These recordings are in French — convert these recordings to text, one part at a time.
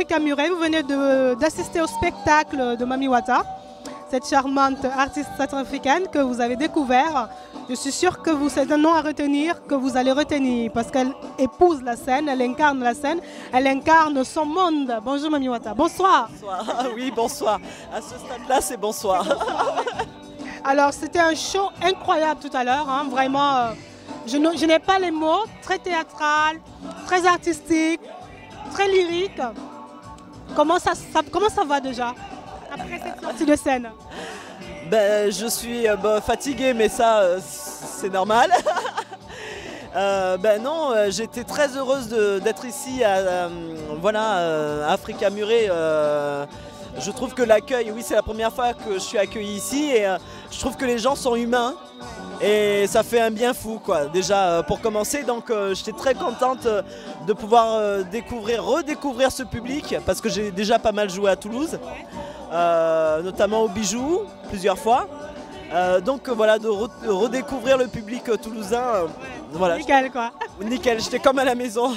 Centrafrique à Miroir. Vous venez d'assister au spectacle de Mami Wata, cette charmante artiste centrafricaine que vous avez découvert. Je suis sûre que c'est un nom à retenir, que vous allez retenir, parce qu'elle épouse la scène, elle incarne la scène, elle incarne son monde. Bonjour Mami Wata, bonsoir. Bonsoir, oui bonsoir. À ce stade-là, c'est bonsoir. Alors c'était un show incroyable tout à l'heure, hein, vraiment, je n'ai pas les mots, très théâtral, très artistique, très lyrique. Comment ça va déjà après cette sortie de scène? Ben, je suis fatiguée, mais ça, c'est normal. Ben non, j'étais très heureuse d'être ici à Africa Murée. Je trouve que l'accueil, oui, c'est la première fois que je suis accueillie ici, et je trouve que les gens sont humains et ça fait un bien fou, quoi, déjà pour commencer. Donc j'étais très contente de pouvoir redécouvrir ce public, parce que j'ai déjà pas mal joué à Toulouse, notamment au Bijou, plusieurs fois. Donc voilà, de redécouvrir le public toulousain, voilà. Nickel, quoi. Nickel, j'étais comme à la maison.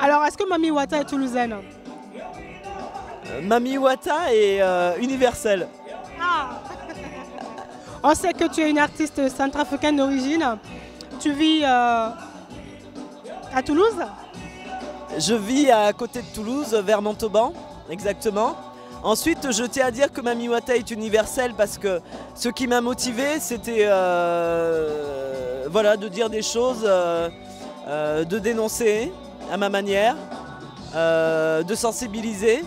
Alors, est-ce que Mami Wata est toulousaine? Mami Wata est universelle. Ah. On sait que tu es une artiste centrafricaine d'origine. Tu vis à Toulouse? Je vis à côté de Toulouse, vers Montauban, exactement. Ensuite, je tiens à dire que Mami Wata est universelle, parce que ce qui m'a motivée, c'était de dire des choses, de dénoncer à ma manière, de sensibiliser.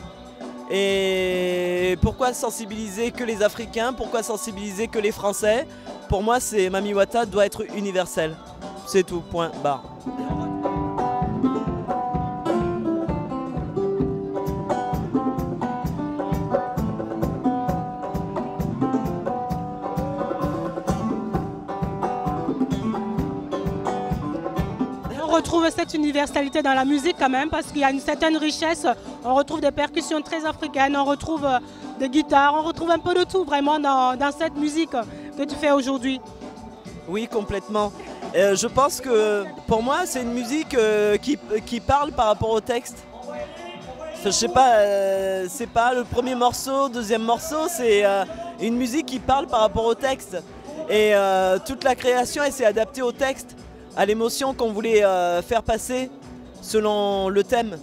Et pourquoi sensibiliser que les Africains? Pourquoi sensibiliser que les Français? Pour moi, Mami Wata doit être universelle. C'est tout, point barre. On retrouve cette universalité dans la musique quand même, parce qu'il y a une certaine richesse. On retrouve des percussions très africaines, on retrouve des guitares, on retrouve un peu de tout vraiment dans cette musique que tu fais aujourd'hui. Oui, complètement. Je pense que pour moi, c'est une musique qui parle par rapport au texte. Je sais pas, c'est pas le premier morceau, deuxième morceau, c'est une musique qui parle par rapport au texte. Et toute la création, elle s'est adaptée au texte, à l'émotion qu'on voulait faire passer selon le thème.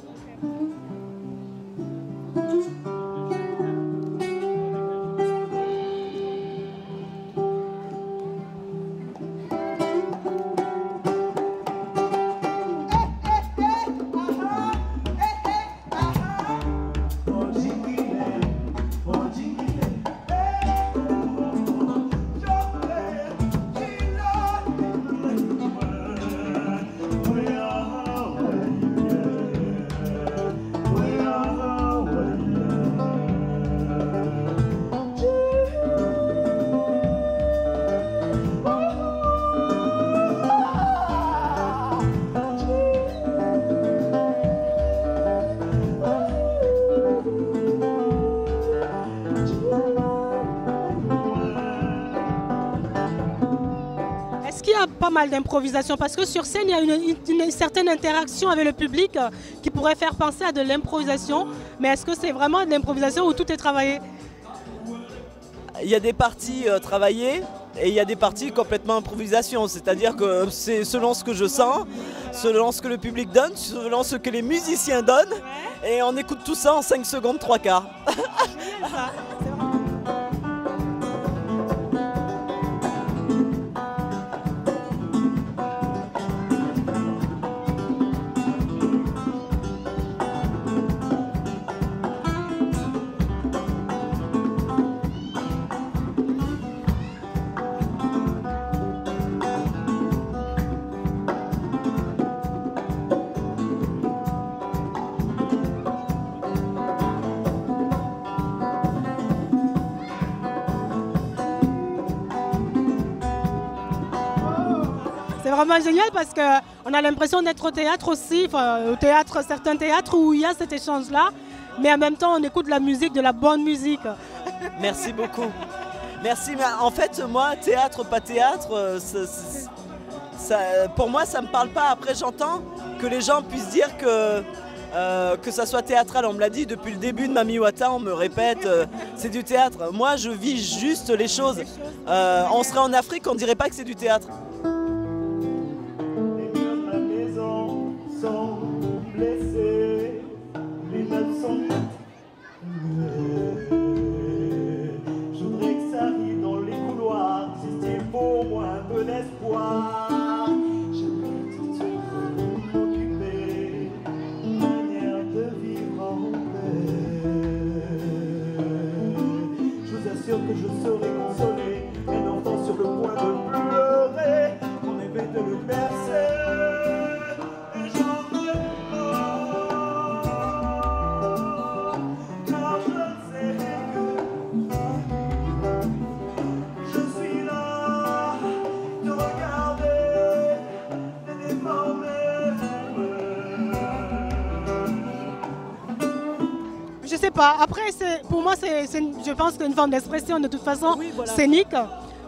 Pas mal d'improvisation, parce que sur scène il y a une certaine interaction avec le public qui pourrait faire penser à de l'improvisation, mais est-ce que c'est vraiment de l'improvisation où tout est travaillé? Il y a des parties travaillées et il y a des parties complètement improvisation, c'est-à-dire que c'est selon ce que je sens, selon ce que le public donne, selon ce que les musiciens donnent, et on écoute tout ça en 5 secondes, 3 quarts. vraiment génial parce qu'on a l'impression d'être au théâtre aussi, enfin, au théâtre, certains théâtres où il y a cet échange-là, mais en même temps on écoute de la musique, de la bonne musique. Merci beaucoup. Merci, mais en fait moi, théâtre, pas théâtre, pour moi ça ne me parle pas. Après j'entends que les gens puissent dire que ça soit théâtral, on me l'a dit depuis le début de Mami Wata, on me répète, c'est du théâtre. Moi, je vis juste les choses. On serait en Afrique, on dirait pas que c'est du théâtre. Les murs de la maison sont blessés, les meubles sont vides. Je voudrais que ça arrive dans les couloirs, si c'était pour moi un peu d'espoir. Que je serai consolé, un enfant sur le point de pleurer, qu'on aimait de le bercer, et j'en ai car je sais que je suis là, de regarder, de déformer. Je sais pas, après pour moi, je pense qu'une forme d'expression de toute façon, oui, voilà, scénique,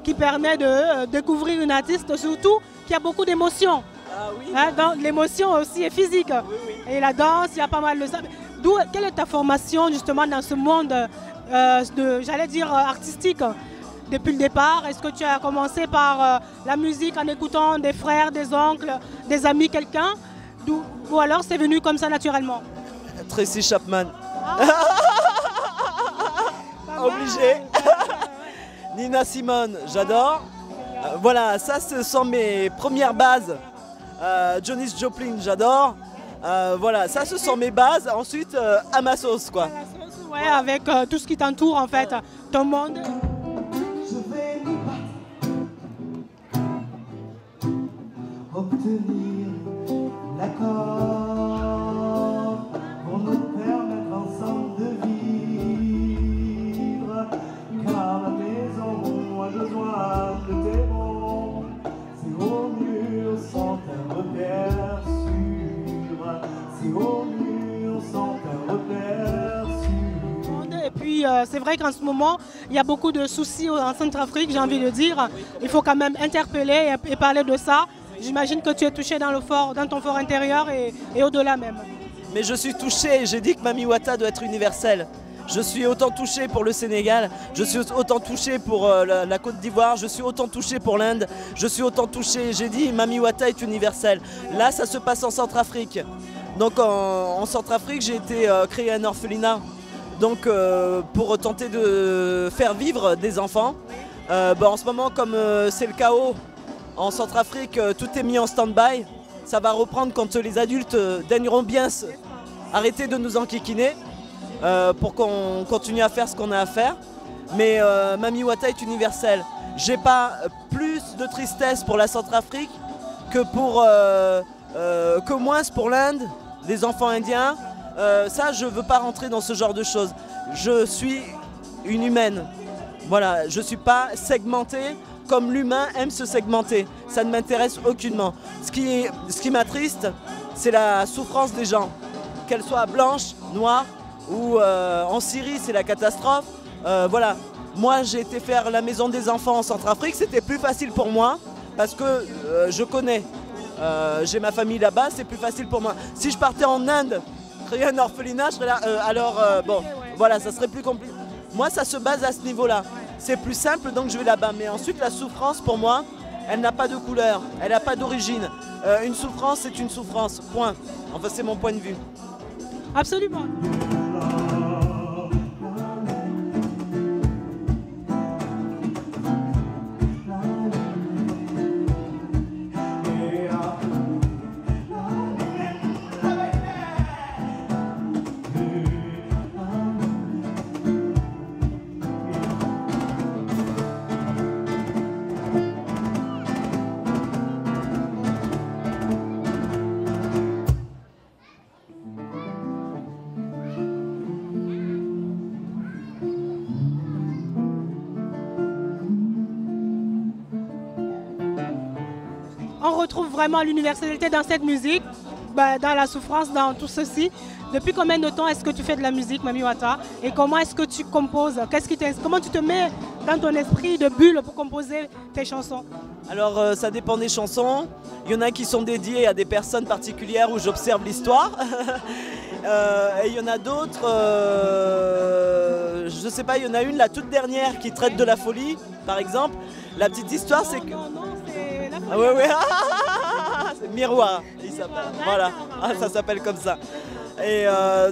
qui permet de découvrir une artiste, surtout qui a beaucoup d'émotions. Ah, oui, hein, l'émotion aussi est physique. Oui, oui. Et la danse, il y a pas mal de ça. Quelle est ta formation justement dans ce monde, j'allais dire artistique, depuis le départ? Est-ce que tu as commencé par la musique en écoutant des frères, des oncles, des amis, quelqu'un? Ou alors c'est venu comme ça naturellement? Tracy Chapman. Ah. Obligé. Nina Simone, j'adore. Voilà, ça ce sont mes premières bases. Janis Joplin, j'adore. Voilà, ça ce sont mes bases. Ensuite, à ma sauce, quoi. Ouais, voilà. Avec tout ce qui t'entoure, en fait, ton monde. Je vais me battre, obtenir l'accord pour nous permettre ensemble de vivre. Et puis c'est vrai qu'en ce moment il y a beaucoup de soucis en Centrafrique, j'ai envie de dire, il faut quand même interpeller et parler de ça. J'imagine que tu es touché dans le fort, dans ton fort intérieur et au-delà même. Mais je suis touché, j'ai dit que Mami Wata doit être universelle. Je suis autant touché pour le Sénégal, je suis autant touché pour la Côte d'Ivoire, je suis autant touché pour l'Inde, je suis autant touché, j'ai dit Mami Wata est universelle. Là, ça se passe en Centrafrique. Donc en Centrafrique, j'ai été créé un orphelinat. Donc pour tenter de faire vivre des enfants. En ce moment, comme c'est le chaos en Centrafrique, tout est mis en stand-by. Ça va reprendre quand les adultes daigneront bien arrêter de nous enquiquiner. Pour qu'on continue à faire ce qu'on a à faire. Mais Mami Wata est universelle. J'ai pas plus de tristesse pour la Centrafrique que moins pour l'Inde, les enfants indiens. Ça, je veux pas rentrer dans ce genre de choses. Je suis une humaine. Voilà, je suis pas segmentée comme l'humain aime se segmenter. Ça ne m'intéresse aucunement. Ce qui m'attriste, c'est la souffrance des gens, qu'elle soit blanche, noire, ou en Syrie, c'est la catastrophe. Voilà, moi j'ai été faire la maison des enfants en Centrafrique, c'était plus facile pour moi parce que je connais, j'ai ma famille là-bas, c'est plus facile pour moi. Si je partais en Inde, créer un orphelinat, je serais là, bon, voilà, ça serait plus compliqué. Moi, ça se base à ce niveau-là. C'est plus simple, donc je vais là-bas. Mais ensuite, la souffrance pour moi, elle n'a pas de couleur, elle n'a pas d'origine. Une souffrance, c'est une souffrance, point. Enfin, c'est mon point de vue. Absolument. on retrouve vraiment l'universalité dans cette musique, dans la souffrance, dans tout ceci. Depuis combien de temps est-ce que tu fais de la musique, Mami Wata? Et comment est-ce que tu composes? Comment tu te mets dans ton esprit de bulle pour composer tes chansons? Alors, ça dépend des chansons. Il y en a qui sont dédiées à des personnes particulières où j'observe l'histoire. Et il y en a d'autres, je ne sais pas, il y en a une, la toute dernière, qui traite de la folie, par exemple. La petite histoire, c'est que... Non, c'est la folie. Ah, ouais, ouais. C'est Miroir, il s'appelle. Voilà, ça s'appelle comme ça. Et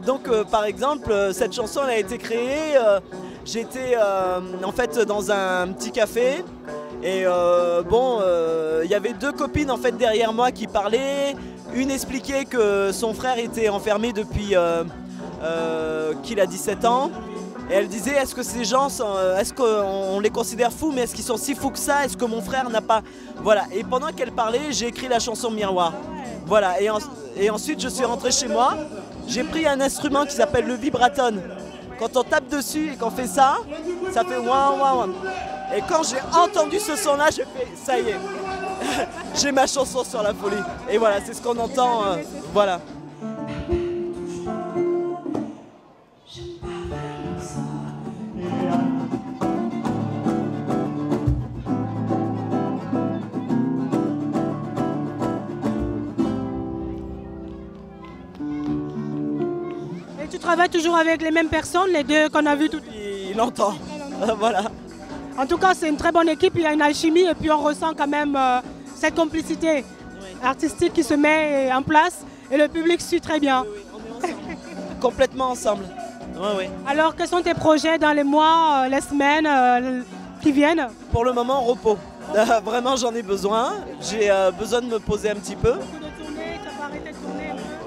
donc, par exemple, cette chanson, elle a été créée, j'étais en fait dans un petit café et il y avait deux copines en fait derrière moi qui parlaient. Une expliquait que son frère était enfermé depuis qu'il a 17 ans. Et elle disait, est-ce que ces gens, est-ce qu'on les considère fous, mais est-ce qu'ils sont si fous que ça? Est-ce que mon frère n'a pas... Voilà, et pendant qu'elle parlait, j'ai écrit la chanson Miroir. Voilà, et ensuite je suis rentré chez moi, j'ai pris un instrument qui s'appelle le vibraton. Quand on tape dessus et qu'on fait ça, ça fait ouah ouah ouah. Et quand j'ai entendu ce son-là, j'ai fait, ça y est, j'ai ma chanson sur la folie. Et voilà, c'est ce qu'on entend, voilà. Tu travailles toujours avec les mêmes personnes, les deux qu'on a vues tout à l'heure? Il entend, voilà. En tout cas, c'est une très bonne équipe, il y a une alchimie et puis on ressent quand même cette complicité artistique qui se met en place et le public suit très bien. Oui, on est ensemble. Complètement ensemble. Ouais, ouais. Alors, quels sont tes projets dans les mois, les semaines qui viennent? Pour le moment, repos. Vraiment, j'en ai besoin. J'ai besoin de me poser un petit peu.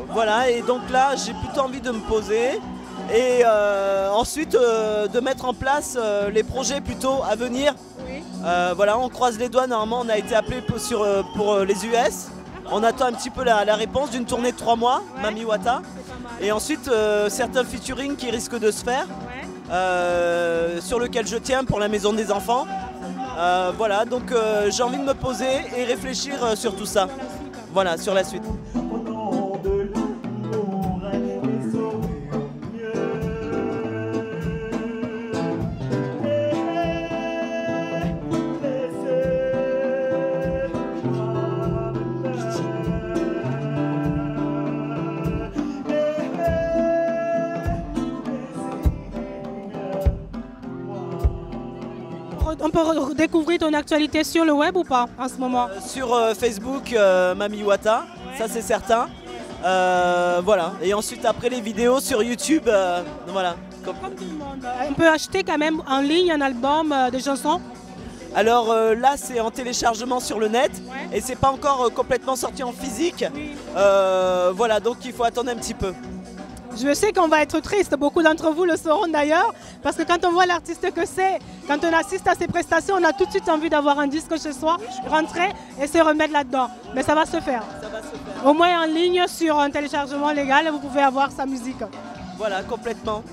Voilà, et donc là, j'ai plutôt envie de me poser et ensuite de mettre en place les projets plutôt à venir. Oui. Voilà, on croise les doigts, normalement on a été appelé pour les US. On attend un petit peu la réponse d'une tournée de 3 mois, ouais. Mami Wata. Et ensuite, certains featuring qui risquent de se faire, ouais. Sur lequel je tiens pour la maison des enfants. Voilà, donc j'ai envie de me poser et réfléchir sur tout ça. Voilà, sur la suite. On peut découvrir ton actualité sur le web ou pas en ce moment? Sur Facebook, Mami Wata, ouais. Ça c'est certain. Voilà. Et ensuite après les vidéos sur YouTube, voilà. Comme tout le monde. On peut acheter quand même en ligne un album de chansons? Alors là c'est en téléchargement sur le net, ouais. Et c'est pas encore complètement sorti en physique. Oui. Voilà, donc il faut attendre un petit peu. Je sais qu'on va être triste, beaucoup d'entre vous le sauront d'ailleurs, parce que quand on voit l'artiste que c'est, quand on assiste à ses prestations, on a tout de suite envie d'avoir un disque chez soi, rentrer et se remettre là-dedans. Mais ça va se faire. Ça va se faire. Au moins en ligne sur un téléchargement légal, vous pouvez avoir sa musique. Voilà, complètement.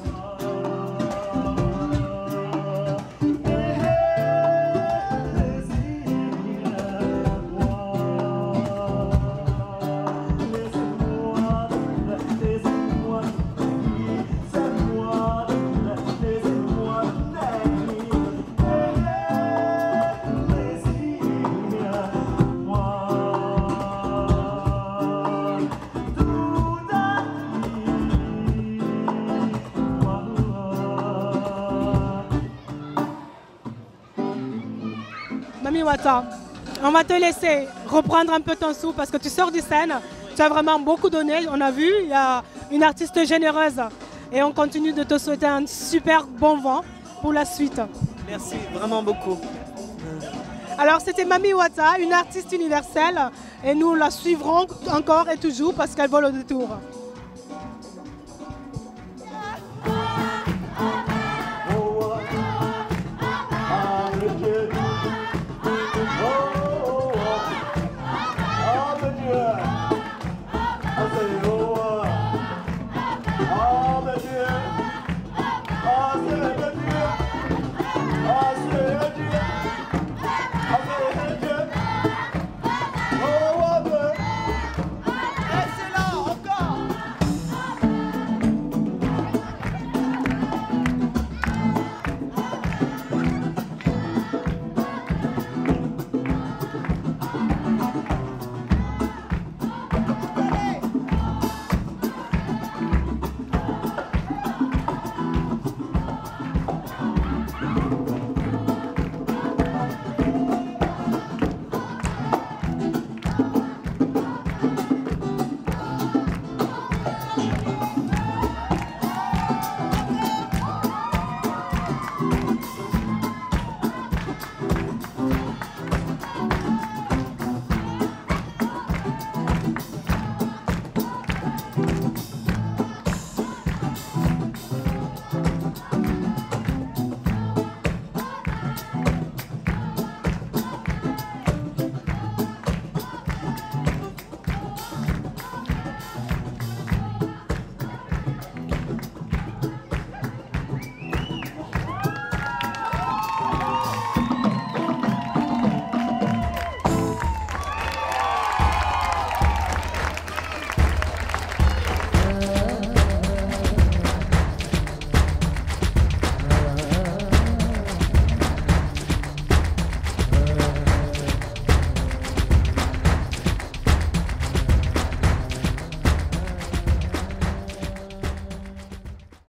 Mami Wata, on va te laisser reprendre un peu ton souffle parce que tu sors du scène, tu as vraiment beaucoup donné, on a vu, il y a une artiste généreuse et on continue de te souhaiter un super bon vent pour la suite. Merci vraiment beaucoup. Alors c'était Mami Wata, une artiste universelle et nous la suivrons encore et toujours parce qu'elle vaut le détour.